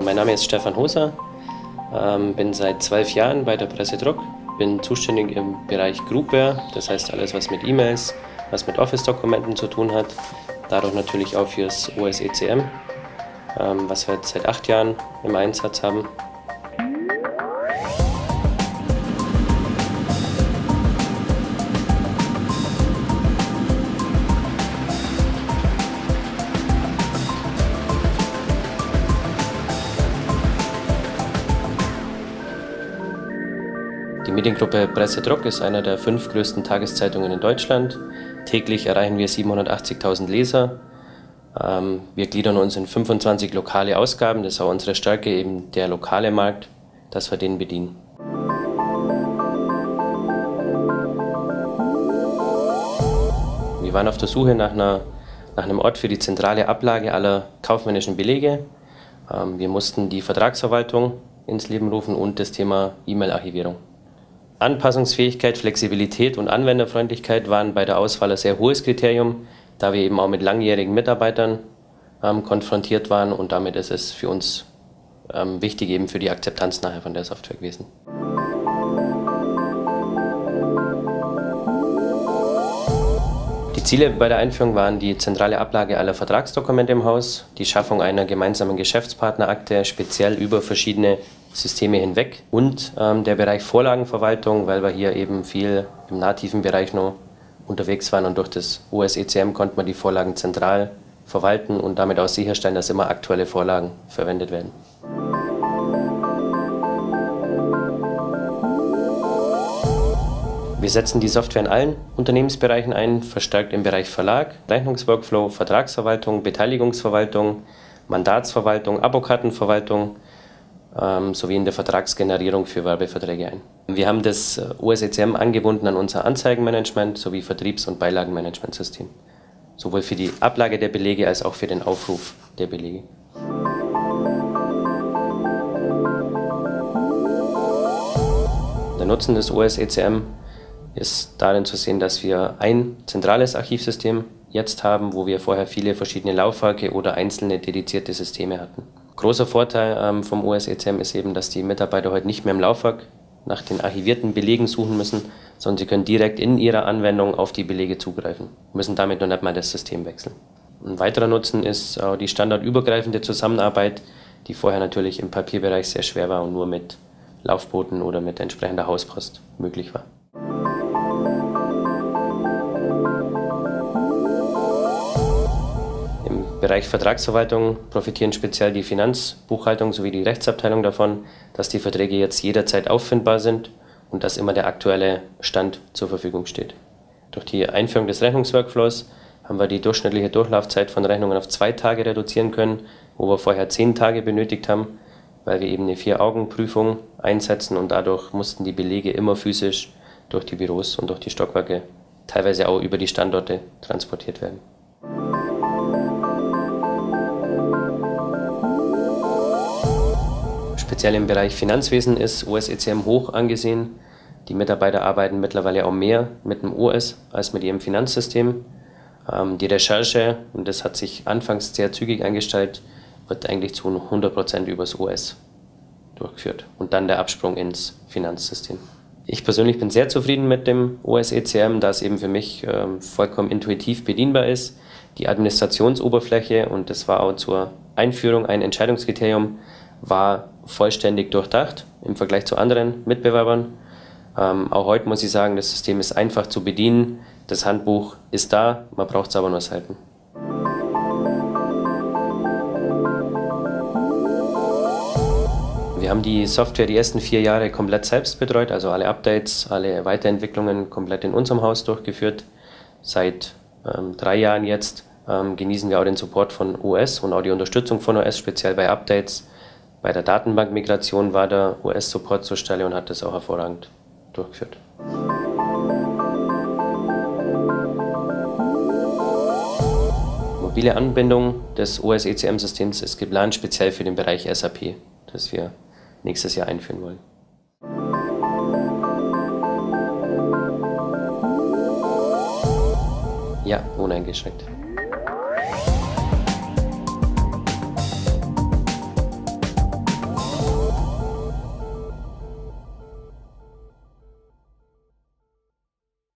Mein Name ist Stefan Hoser, bin seit 12 Jahren bei der Pressedruck, bin zuständig im Bereich Groupware, das heißt alles, was mit E-Mails, was mit Office-Dokumenten zu tun hat, dadurch natürlich auch fürs OSECM, was wir jetzt seit 8 Jahren im Einsatz haben. Die Mediengruppe Pressedruck ist einer der 5 größten Tageszeitungen in Deutschland. Täglich erreichen wir 780.000 Leser. Wir gliedern uns in 25 lokale Ausgaben. Das ist auch unsere Stärke, eben der lokale Markt, dass wir den bedienen. Wir waren auf der Suche nach einem Ort für die zentrale Ablage aller kaufmännischen Belege. Wir mussten die Vertragsverwaltung ins Leben rufen und das Thema E-Mail-Archivierung. Anpassungsfähigkeit, Flexibilität und Anwenderfreundlichkeit waren bei der Auswahl ein sehr hohes Kriterium, da wir eben auch mit langjährigen Mitarbeitern konfrontiert waren, und damit ist es für uns wichtig eben für die Akzeptanz nachher von der Software gewesen. Die Ziele bei der Einführung waren die zentrale Ablage aller Vertragsdokumente im Haus, die Schaffung einer gemeinsamen Geschäftspartnerakte, speziell über verschiedene Systeme hinweg, und der Bereich Vorlagenverwaltung, weil wir hier eben viel im nativen Bereich noch unterwegs waren, und durch das OSECM konnte man die Vorlagen zentral verwalten und damit auch sicherstellen, dass immer aktuelle Vorlagen verwendet werden. Wir setzen die Software in allen Unternehmensbereichen ein, verstärkt im Bereich Verlag, Rechnungsworkflow, Vertragsverwaltung, Beteiligungsverwaltung, Mandatsverwaltung, Abokartenverwaltung, sowie in der Vertragsgenerierung für Werbeverträge ein. Wir haben das OSECM angebunden an unser Anzeigenmanagement sowie Vertriebs- und Beilagenmanagementsystem, sowohl für die Ablage der Belege als auch für den Aufruf der Belege. Der Nutzen des OSECM ist darin zu sehen, dass wir ein zentrales Archivsystem jetzt haben, wo wir vorher viele verschiedene Laufwerke oder einzelne dedizierte Systeme hatten. Großer Vorteil vom OSECM ist eben, dass die Mitarbeiter heute nicht mehr im Laufwerk nach den archivierten Belegen suchen müssen, sondern sie können direkt in ihrer Anwendung auf die Belege zugreifen, müssen damit noch nicht mal das System wechseln. Ein weiterer Nutzen ist auch die standardübergreifende Zusammenarbeit, die vorher natürlich im Papierbereich sehr schwer war und nur mit Laufbooten oder mit entsprechender Hauspost möglich war. Im Bereich Vertragsverwaltung profitieren speziell die Finanzbuchhaltung sowie die Rechtsabteilung davon, dass die Verträge jetzt jederzeit auffindbar sind und dass immer der aktuelle Stand zur Verfügung steht. Durch die Einführung des Rechnungsworkflows haben wir die durchschnittliche Durchlaufzeit von Rechnungen auf 2 Tage reduzieren können, wo wir vorher 10 Tage benötigt haben, weil wir eben eine 4-Augen-Prüfung einsetzen, und dadurch mussten die Belege immer physisch durch die Büros und durch die Stockwerke, teilweise auch über die Standorte, transportiert werden. Speziell im Bereich Finanzwesen ist OSECM hoch angesehen. Die Mitarbeiter arbeiten mittlerweile auch mehr mit dem OS als mit ihrem Finanzsystem. Die Recherche, und das hat sich anfangs sehr zügig eingestellt, wird eigentlich zu 100% übers OS durchgeführt und dann der Absprung ins Finanzsystem. Ich persönlich bin sehr zufrieden mit dem OSECM, da es eben für mich vollkommen intuitiv bedienbar ist. Die Administrationsoberfläche, und das war auch zur Einführung ein Entscheidungskriterium, war vollständig durchdacht im Vergleich zu anderen Mitbewerbern. Auch heute muss ich sagen, das System ist einfach zu bedienen, das Handbuch ist da, man braucht es aber nur selten. Wir haben die Software die ersten 4 Jahre komplett selbst betreut, also alle Updates, alle Weiterentwicklungen komplett in unserem Haus durchgeführt. Seit 3 Jahren jetzt genießen wir auch den Support von OS und auch die Unterstützung von OS, speziell bei Updates. Bei der Datenbankmigration war der OS-Support zur Stelle und hat das auch hervorragend durchgeführt. Mobile Anbindung des OSECM-Systems ist geplant, speziell für den Bereich SAP, das wir nächstes Jahr einführen wollen. Ja, uneingeschränkt.